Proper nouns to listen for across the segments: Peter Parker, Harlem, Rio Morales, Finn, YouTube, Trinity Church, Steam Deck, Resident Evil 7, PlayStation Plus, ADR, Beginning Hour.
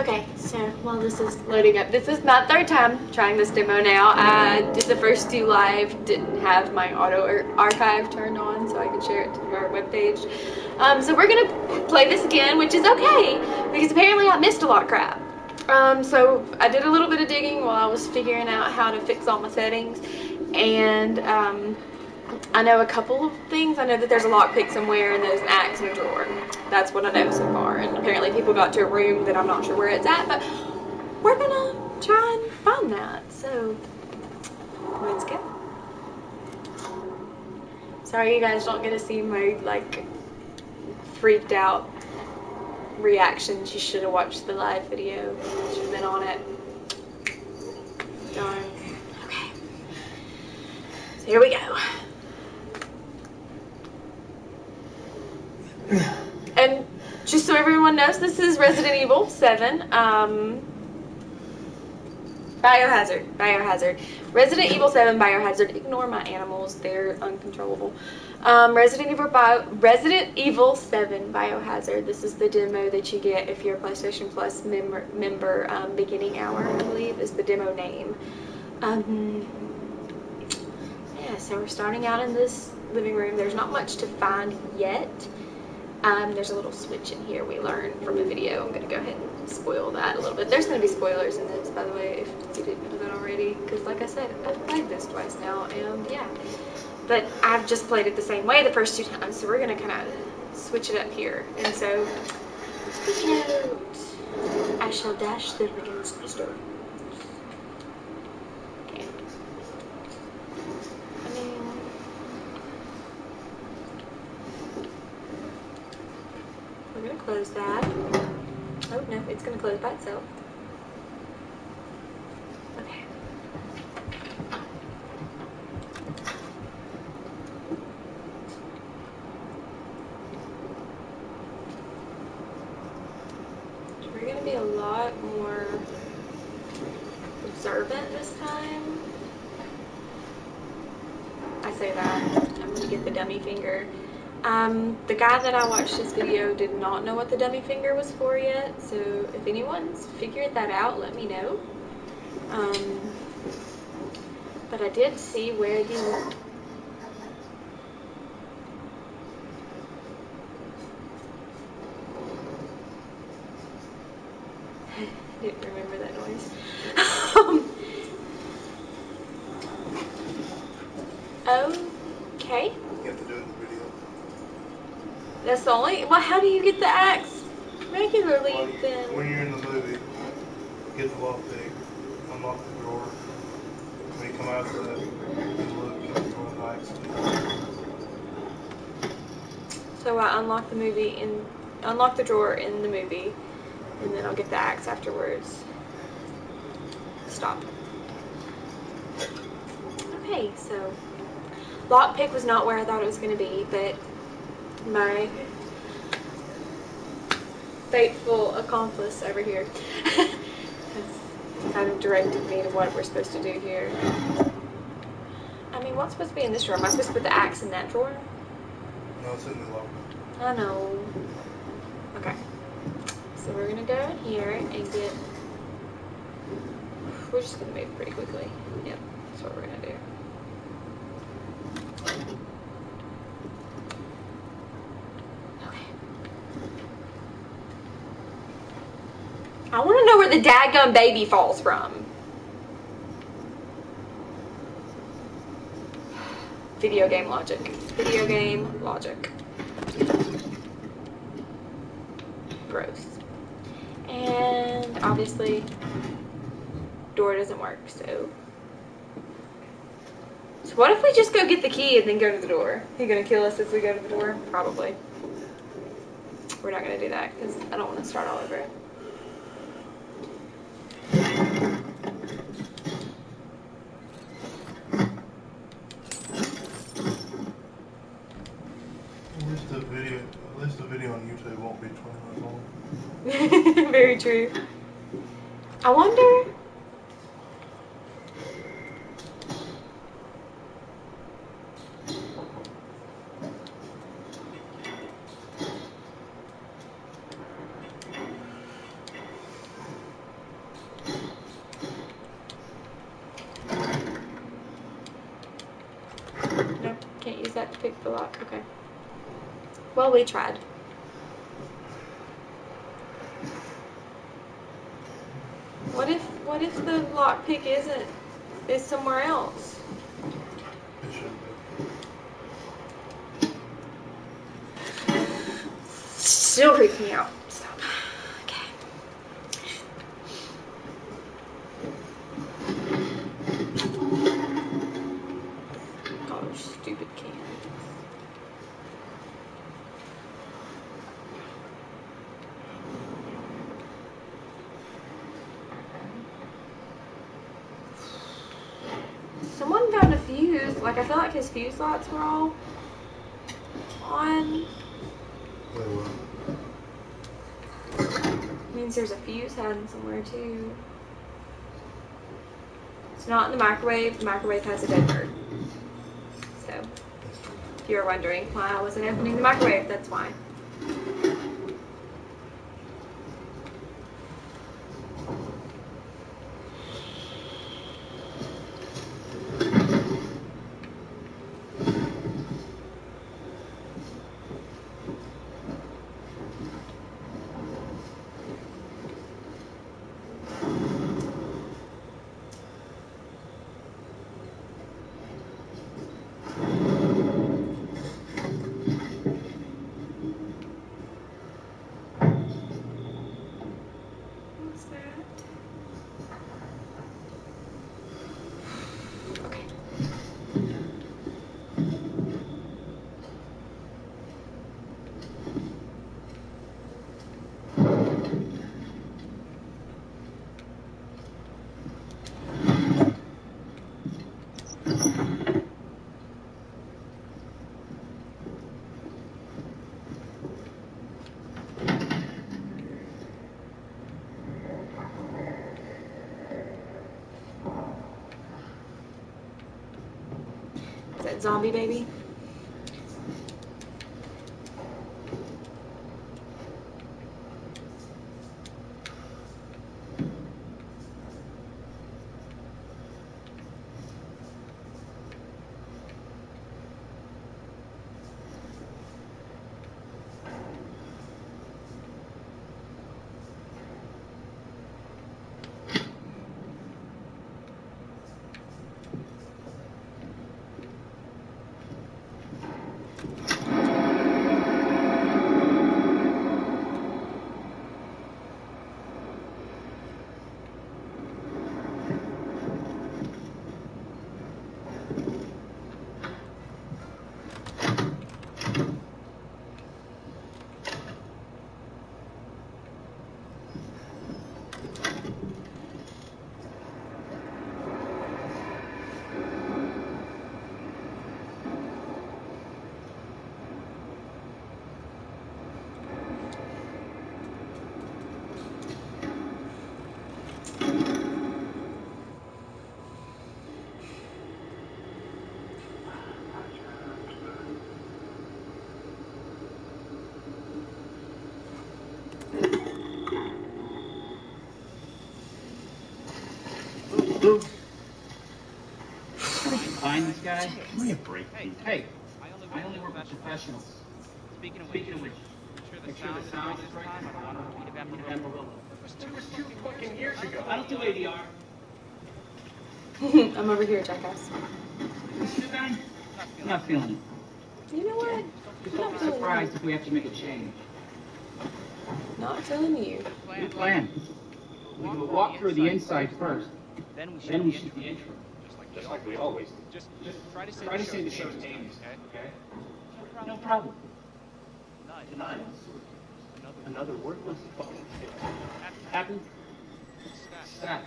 Okay, so while this is loading up, this is my third time trying this demo now. I did the first two live, didn't have my auto archive turned on so I could share it to our webpage. So we're going to play this again, which is okay, because apparently I missed a lot of crap. So I did a little bit of digging while I was figuring out how to fix all my settings, and I know a couple of things. I know that there's a lockpick somewhere and there's an axe in a drawer. That's what I know so far, and apparently people got to a room that I'm not sure where it's at, but we're gonna try and find that, so let's go. Sorry you guys don't get to see my, like, freaked out reactions. You should have watched the live video. You should have been on it. Darn. Okay. So here we go. And just so everyone knows, this is Resident Evil 7. Biohazard. Resident Evil 7 Biohazard. Ignore my animals, they're uncontrollable. Resident Evil 7 Biohazard. This is the demo that you get if you're a PlayStation Plus member. Beginning Hour, I believe, is the demo name. Yeah, so we're starting out in this living room. There's not much to find yet. There's a little switch in here we learned from a video. I'm going to go ahead and spoil that a little bit. There's going to be spoilers in this, by the way, if you didn't know that already. Because, like I said, I've played this twice now, and yeah. But I've just played it the same way the first two times, so we're going to kind of switch it up here. And so, I shall dash them against the door. Okay. We're going to close that. Oh no, it's going to close by itself. Okay. We're going to be a lot more observant this time. I say that. I'm going to get the dummy finger. The guy that I watched this video did not know what the dummy finger was for yet, so if anyone's figured that out, let me know. But I did see where the... I didn't remember that noise. Okay. You have to do it in the video. That's the only... Well, how do you get the axe regularly, then? When you're in the movie, get the lockpick, unlock the drawer. When you come out of the look, you can throw the axe. So I unlock the movie in... Unlock the drawer in the movie, and then I'll get the axe afterwards. Stop. Okay, so... Lockpick was not where I thought it was going to be, but... my faithful accomplice over here has kind of directed me to what we're supposed to do here. I mean, what's supposed to be in this drawer? Am I supposed to put the axe in that drawer? No, it's in the locker. I know. Okay. So we're going to go in here and get... We're just going to move pretty quickly. Yep, that's what we're going to do. I want to know where the dadgum baby falls from. Video game logic. Video game logic. Gross. And obviously, door doesn't work, so. So what if we just go get the key and then go to the door? He gonna kill us if we go to the door? Probably. We're not gonna do that because I don't want to start all over. At least the video on YouTube won't be 20 minutes long. Very true. I wonder. fuck, okay. Well, we tried. What if the lockpick is somewhere else? It should be. Still freaks me out. Stop. Okay. Oh, stupid can. Someone found a fuse. Like, I feel like his fuse lights were all on. They were. Means there's a fuse hiding somewhere too. It's not in the microwave. The microwave has a dead bird. So, if you're wondering why I wasn't opening the microwave, that's why. Zombie baby. This guy? Give me a break. Hey, I only work with professionals. Speaking of which, make sure the sound is right. I don't want to repeat of Amarillo. It was 2 fucking years ago. I don't do ADR. I'm over here, jackass. I'm not feeling it. You know what? You don't be surprised if we have to make a change. Not telling you. We plan. We will walk through the inside first. Then we shoot the intro. Just like we always do. Just try to say the show's names, okay? No problem. Denial. Another worthless fucking shit. Happened? Stacked.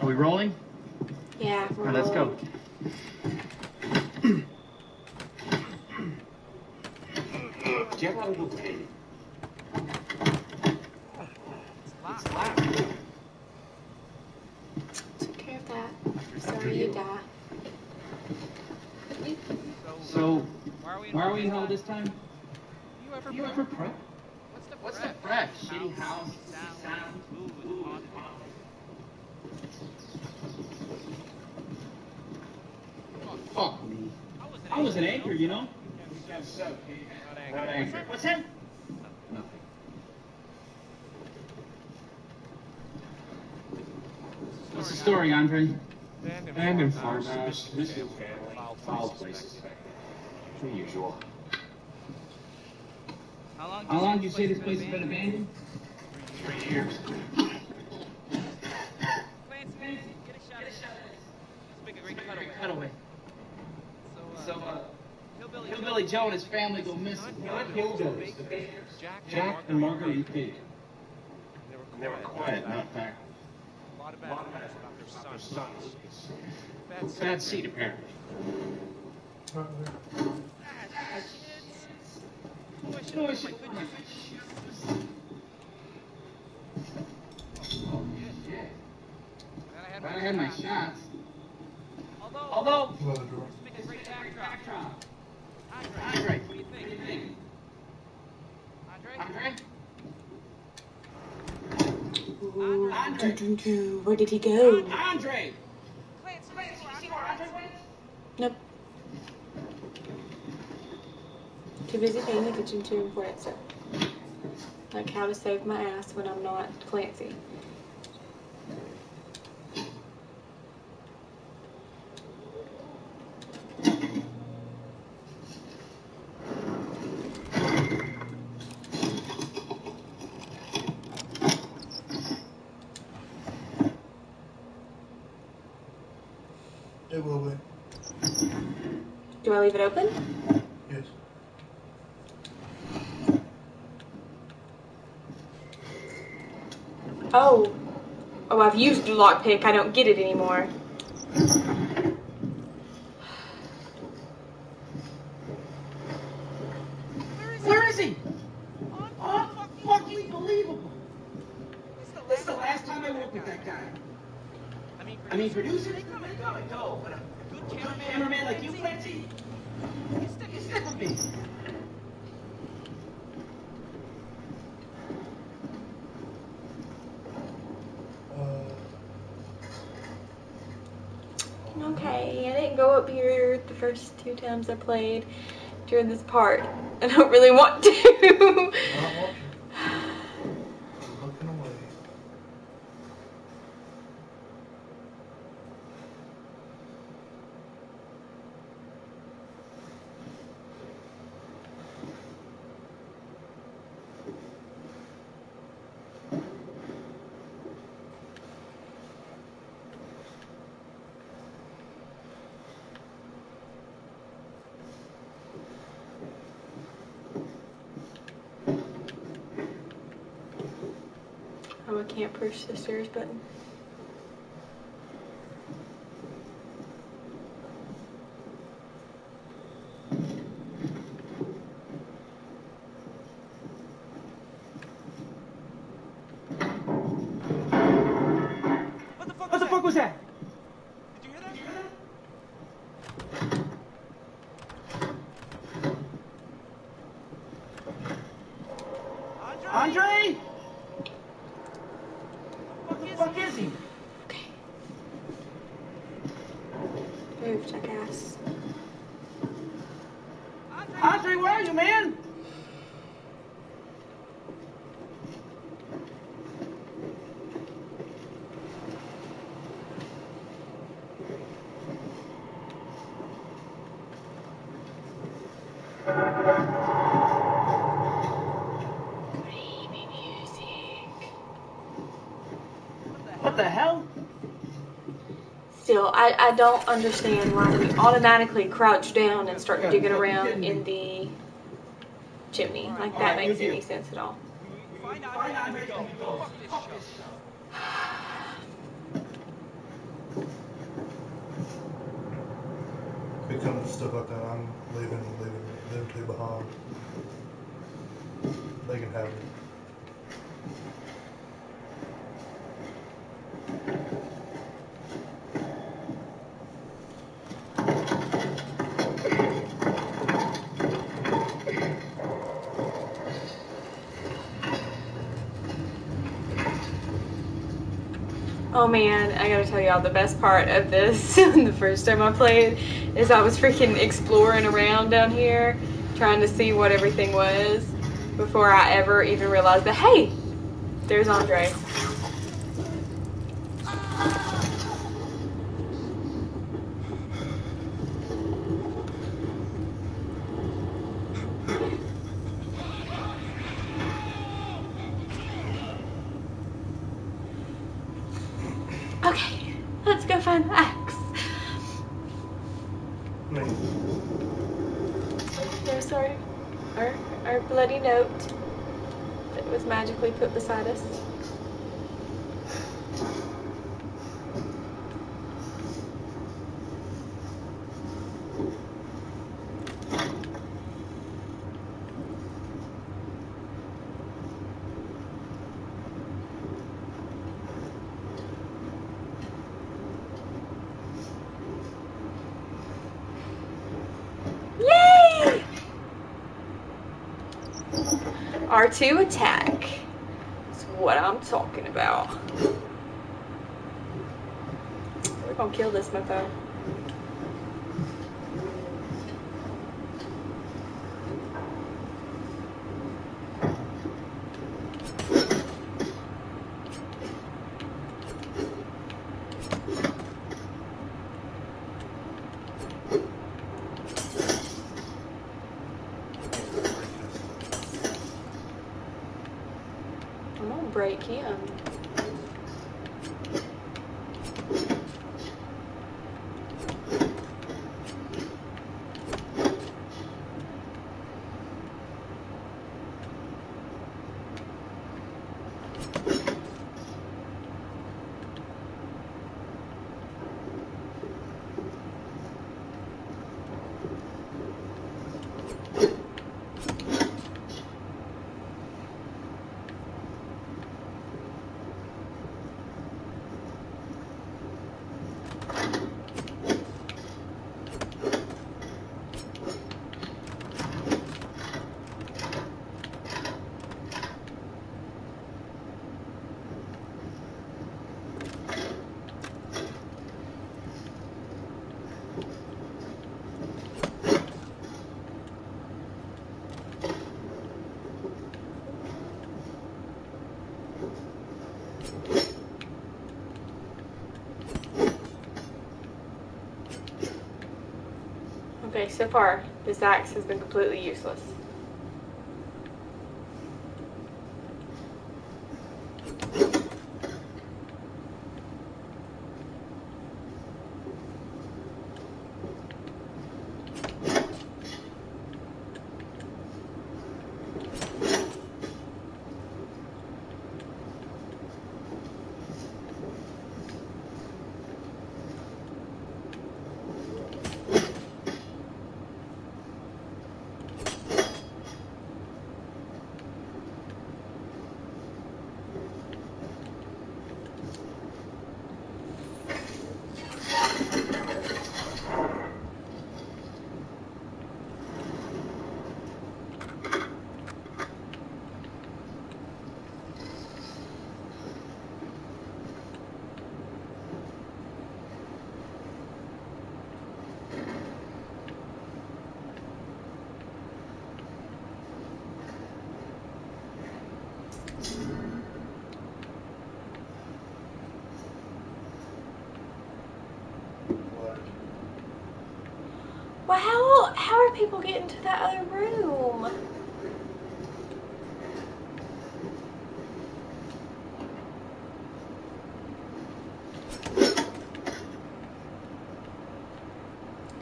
Are we rolling? Yeah, we're rolling. All right, let's go. Take care of that. Sorry you die. So, why are we in hell this time? You ever prep? What's the prep? Shitty house, sound, food, fuck me. I was an anchor, you know? Not angry. What's that? Nothing. What's the story, Andre? Abandoned farmhouse, missing family, foul places. The usual. How long do you say this place has been abandoned? 3 years. Clancy, get a shot at this. Let's make a great cutaway. So, Hillbilly Joe and his family go missing. Not Hillbillies, the Bakers. Jack and Marguerite Pig. They were quiet, not back. A lot of bad about their sons. Bad seed, apparently. I had my shots. Although, it's been a great backdrop. Andre, what do you think? Andre? Where did he go? Andre! Clancy, did you see where Andre went? Nope. Too busy paying attention to important stuff. Like how to save my ass when I'm not Clancy. It will be. Do I leave it open? Yes. Oh, I've used the lockpick. I don't get it anymore. Where is he? Unfucking believable. This is the last time I worked with that guy. I mean, producers, they come and go, but a good cameraman like you, Clancy, you stick with me. Okay, I didn't go up here the first two times I played during this part. I don't really want to. I'm looking away. I can't push the stairs button. What the fuck was that? Did you hear that? Andre? Where the fuck is he? Okay. Moved, I guess. Andre, where are you, man? What the hell? Still, I don't understand why we automatically crouch down and start digging around in the chimney. Like, that makes any sense at all. It comes to stuff like that, I'm leaving them two behind. They can have it. Oh man, I gotta tell y'all, the best part of this, the first time I played, is I was freaking exploring around down here, trying to see what everything was, before I ever even realized that, hey, there's Andre. Put beside us. Yay! R2 attack. What I'm talking about. We're gonna kill this mofo. Okay, so far, this axe has been completely useless. People get into that other room.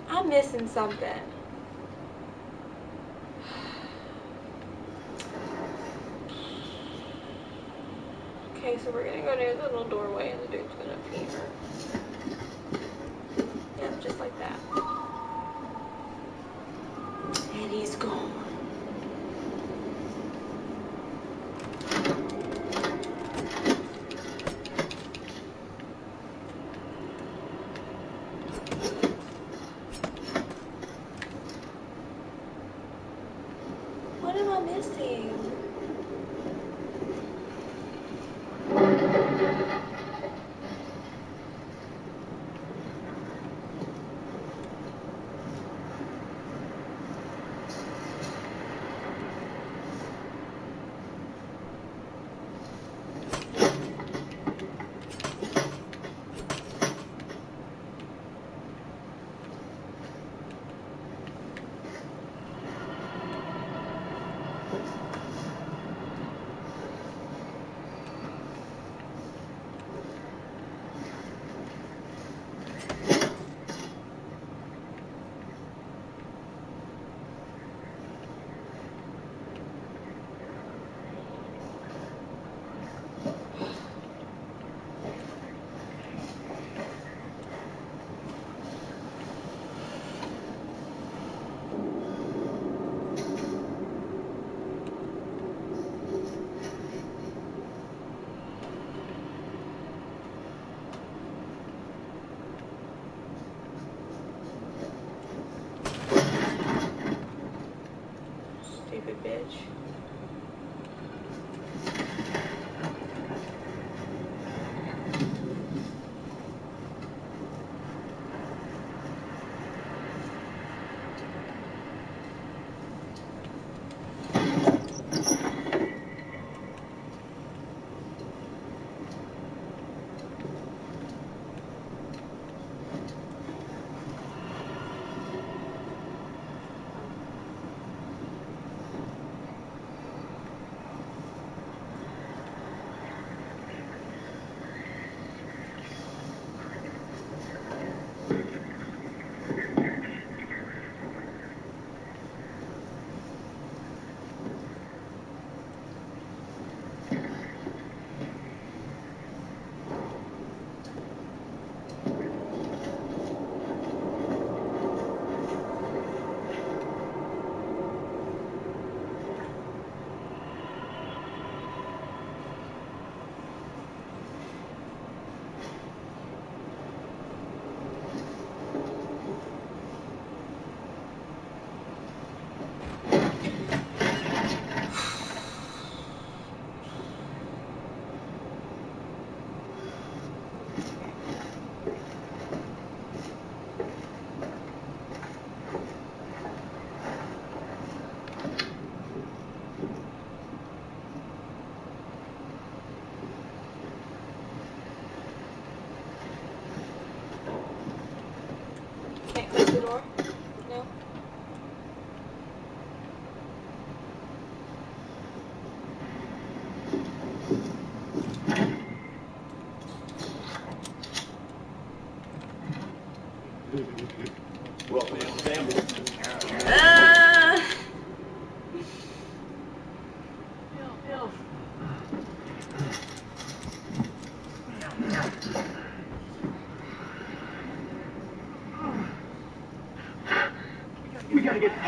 I'm missing something. Okay, so we're gonna go near the little doorway and the dude's gonna appear. Yep, just like that. And he's gone. What am I missing?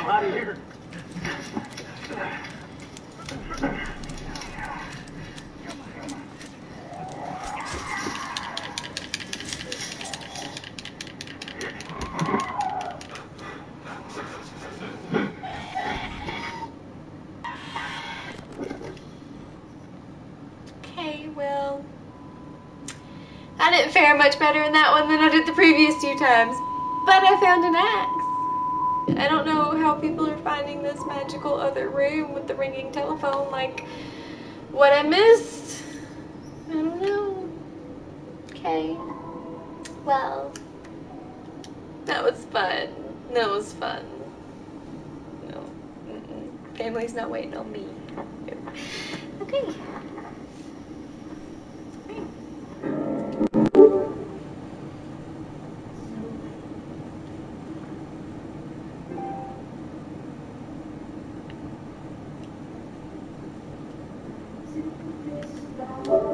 I'm out of here. Much better in that one than I did the previous two times, but I found an axe. I don't know how people are finding this magical other room with the ringing telephone, like what I missed. I don't know. Okay, well, that was fun. That was fun. No, Family's not waiting on me. Okay. Thank you.